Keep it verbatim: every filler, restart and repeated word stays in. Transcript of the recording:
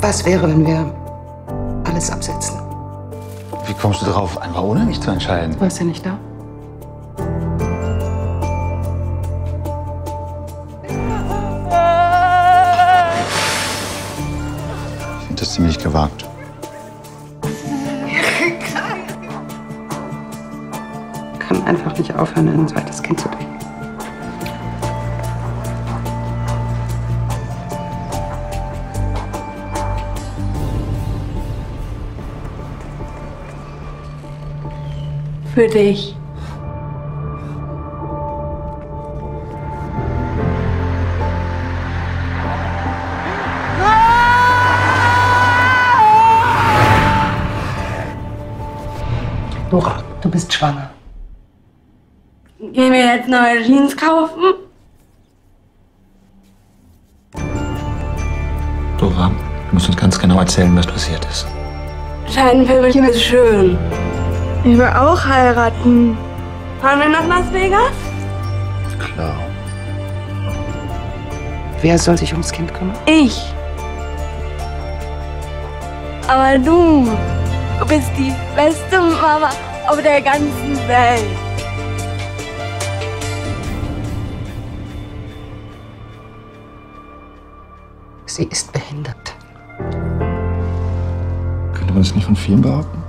Was wäre, wenn wir alles absetzen? Wie kommst du darauf, einfach ohne mich zu entscheiden? Du warst ja nicht da. Ich finde das ziemlich gewagt. Ich kann einfach nicht aufhören, an ein zweites Kind zu denken. Für dich. Dora, du bist schwanger. Gehen wir jetzt neue Jeans kaufen? Dora, du musst uns ganz genau erzählen, was passiert ist. Scheidenpöbelchen ist schön. Ich will auch heiraten. Fahren wir nach Las Vegas? Klar. Wer soll sich ums Kind kümmern? Ich. Aber du, du bist die beste Mama auf der ganzen Welt. Sie ist behindert. Könnte man das nicht von vielen behaupten?